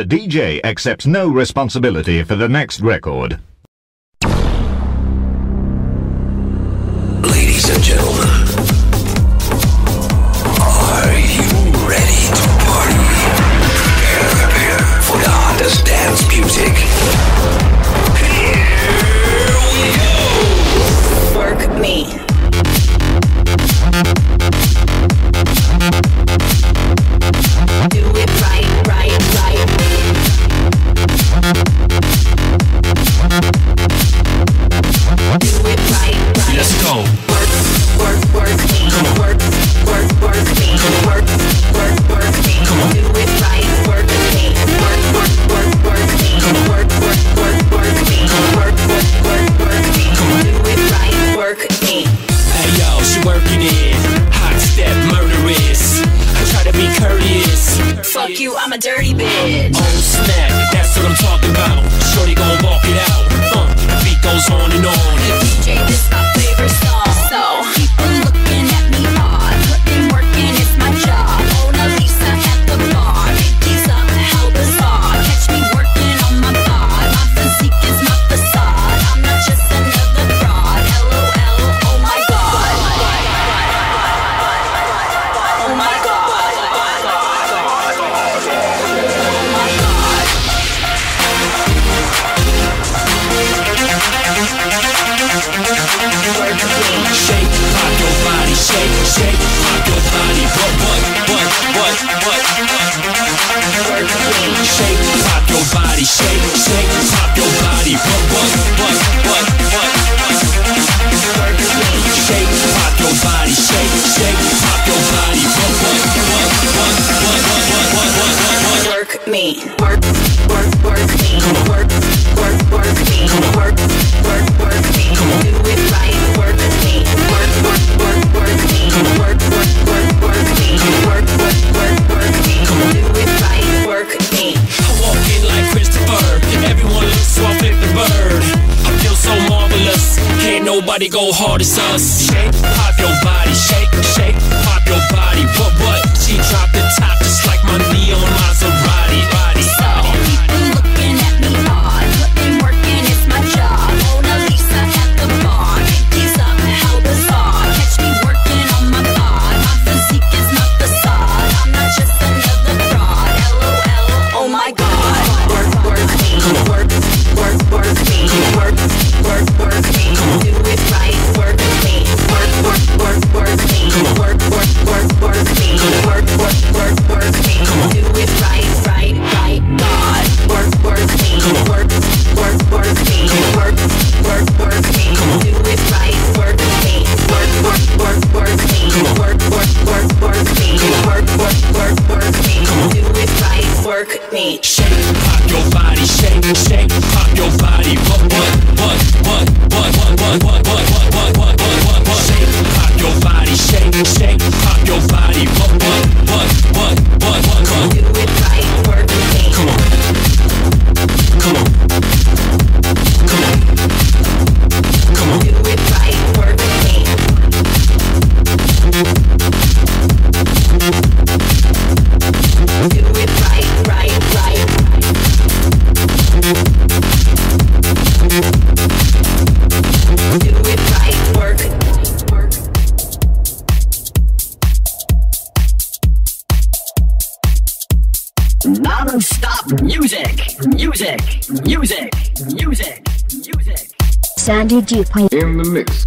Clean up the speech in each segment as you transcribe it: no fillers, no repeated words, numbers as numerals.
The DJ accepts no responsibility for the next record. Ladies and gentlemen, are you ready to party? Prepare for the hottest dance music. Here we go! Work me. Go hard as us. Shake, pop your body. Shake, shake, pop your body. But what? She dropped the top just like my neon Maserati. Body, so people looking at me hard, putting work in, it's my job. Mona Lisa at the bar, these up how bizarre. Catch me working on my bod. My physique is not facade. I'm not just another fraud. LOL, oh my God. Work, work me, work, work, work me, work, work, work me. Sandy G Point in the mix.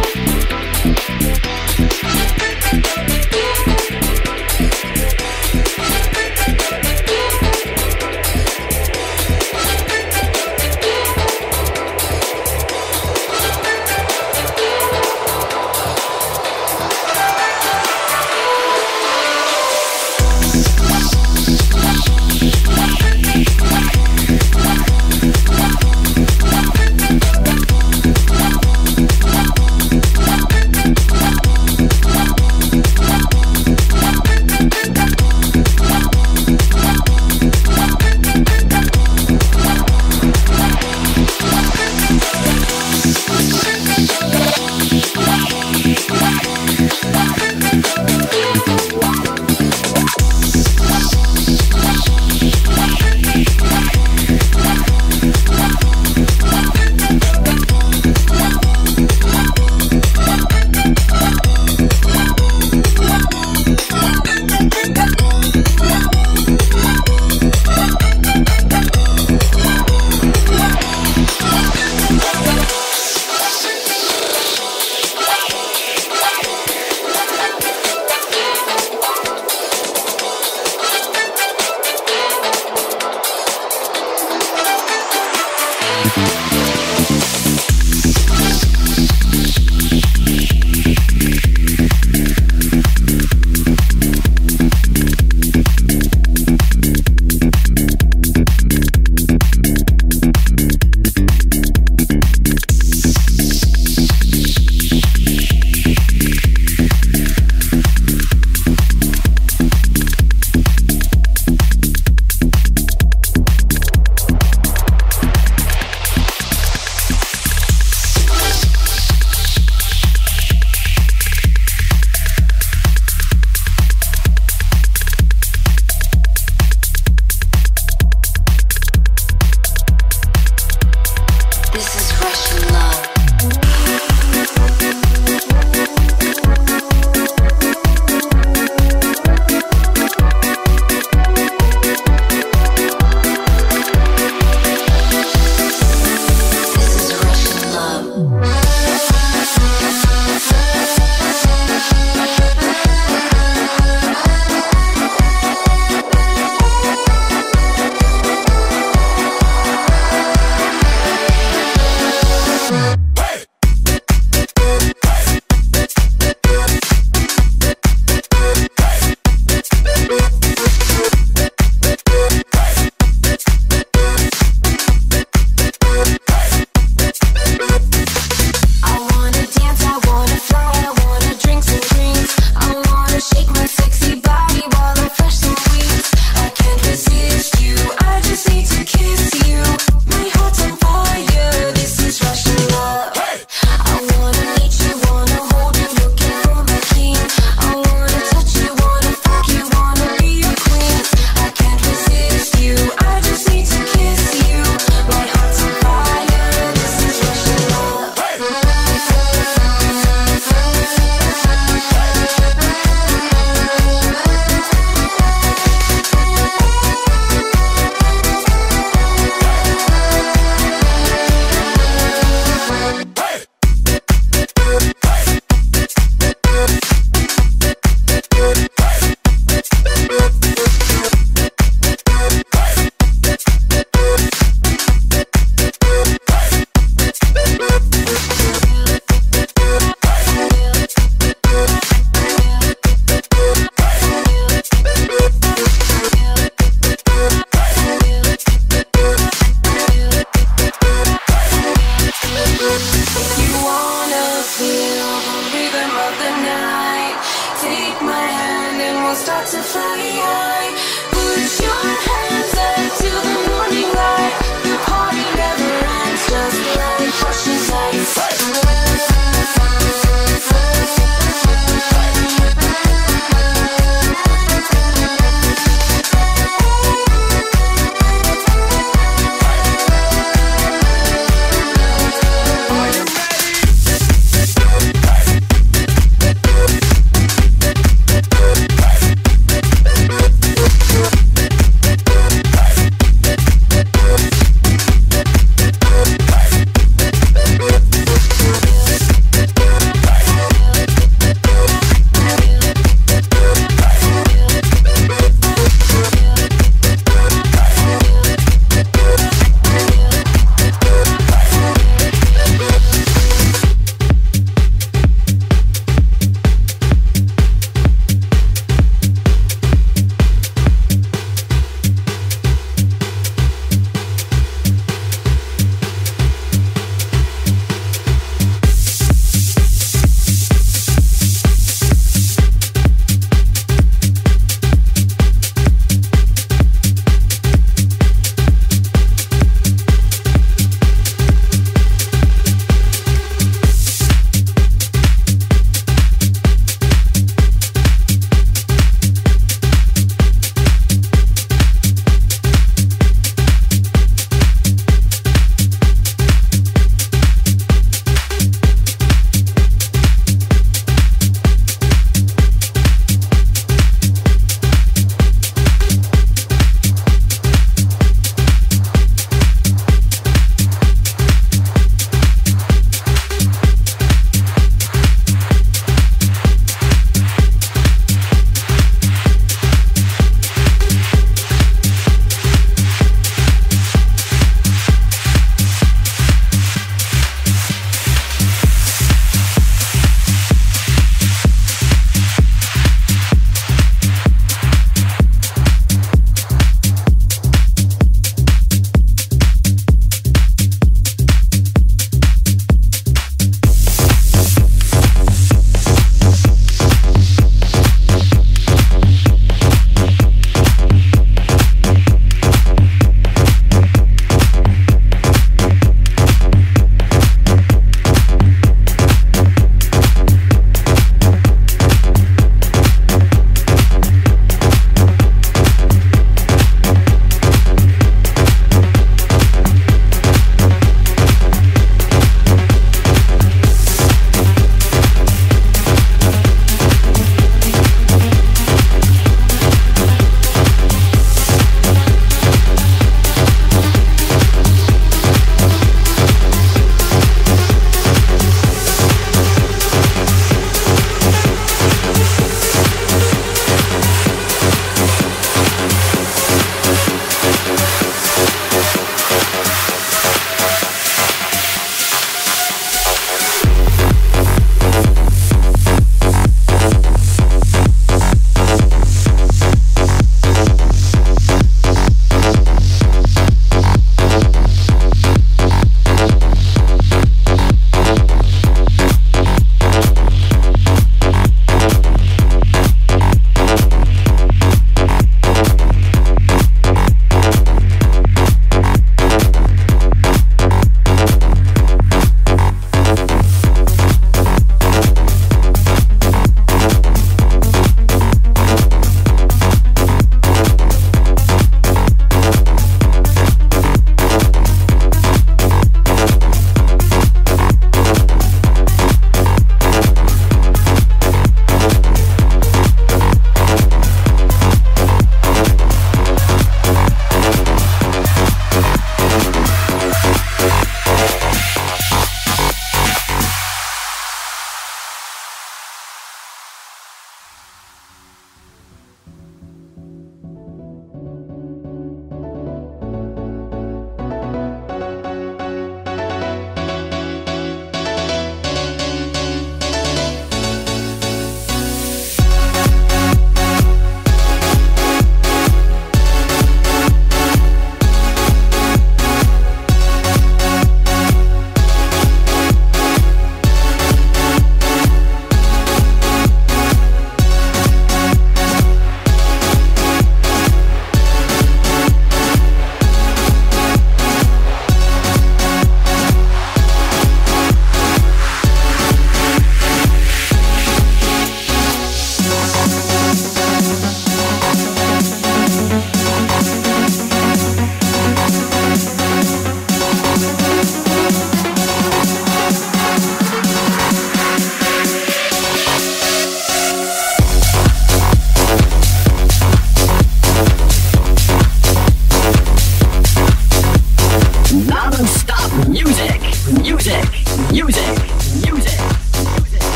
night. Take my hand and we'll start to fly high. Put your hands up to the morning light. The party never ends, just let it crush your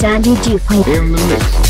Sandy Dupont in the mix.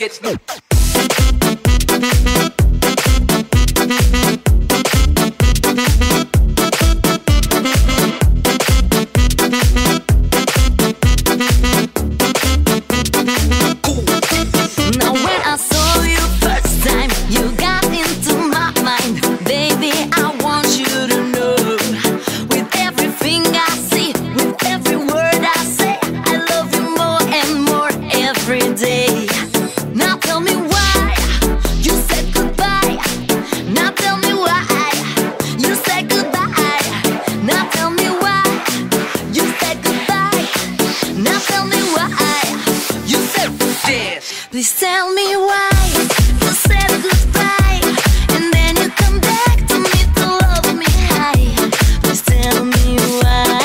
gets new. Please tell me why you said goodbye, and then you come back to me to love me high. Please tell me why.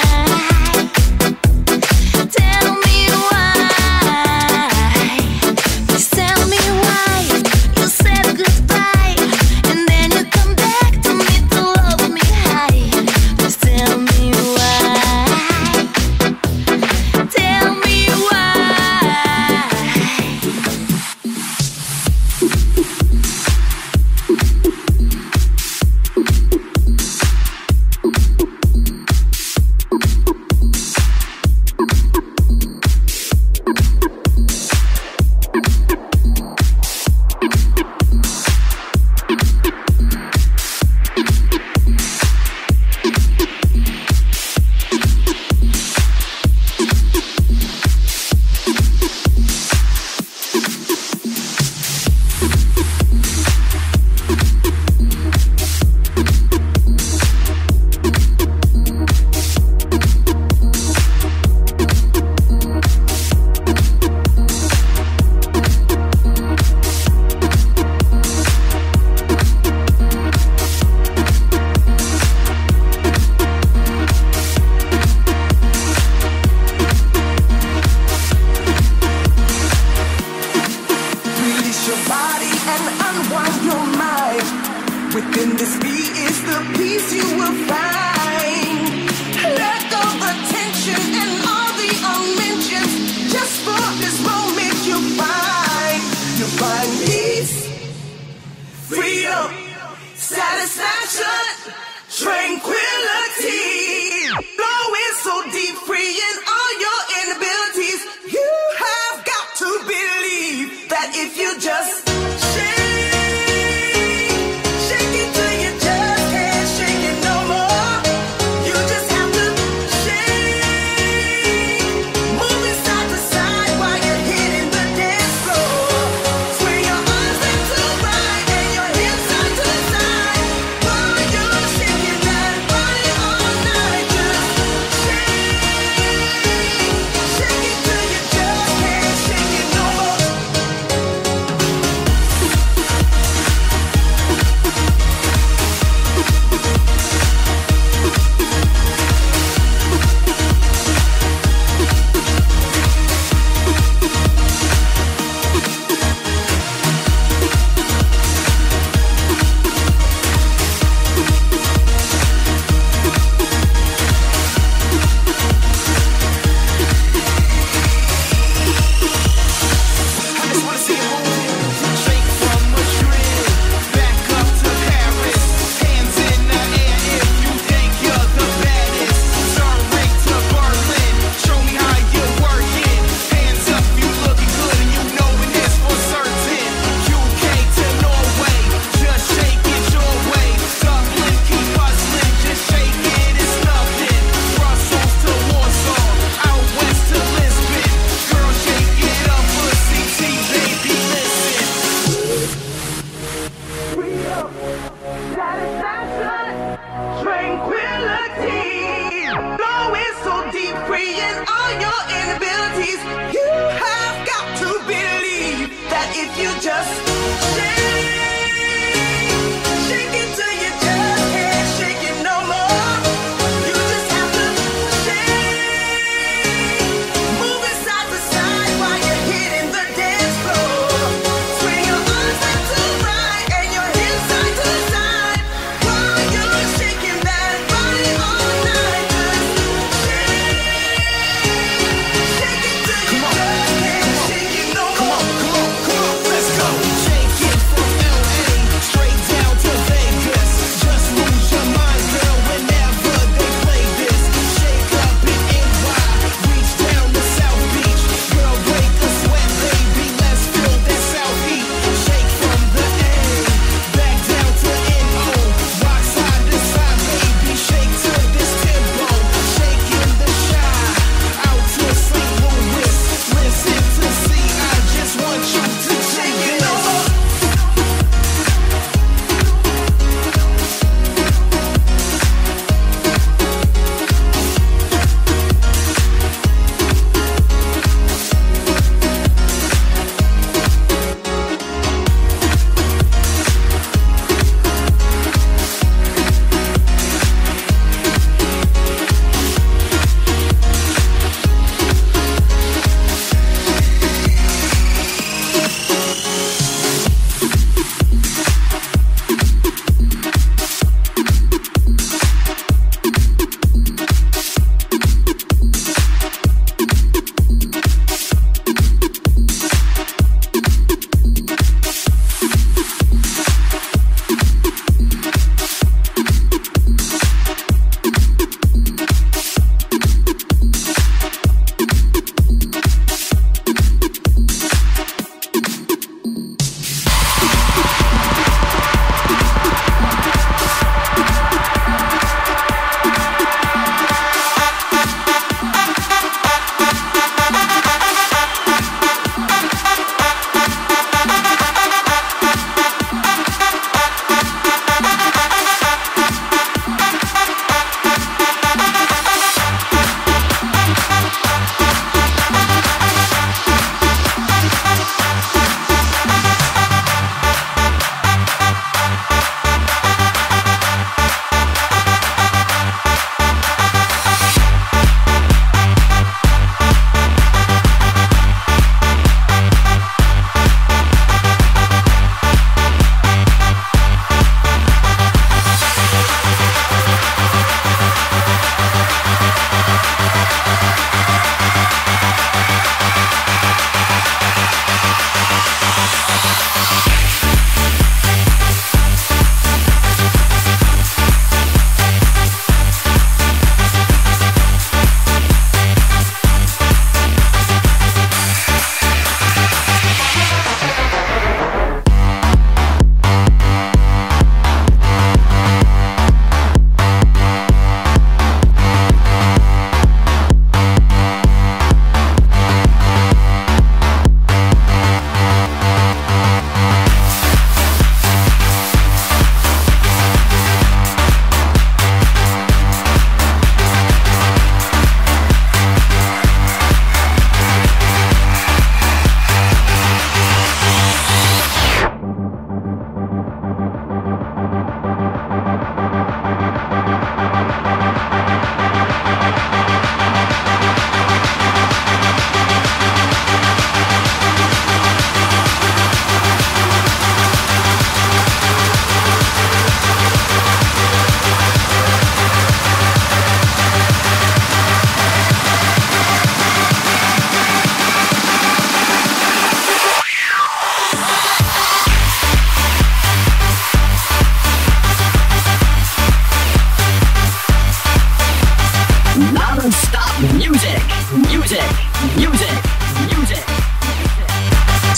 Tell me why. Please tell me why you said goodbye, and then you come back to me to love me high. Please tell me why. Tell me why.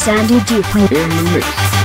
Sandy Dupree in the mix.